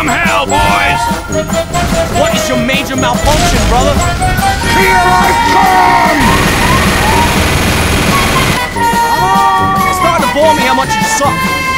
from hell, boys! What is your major malfunction, brother? Here I come! It's starting to bore me how much you suck.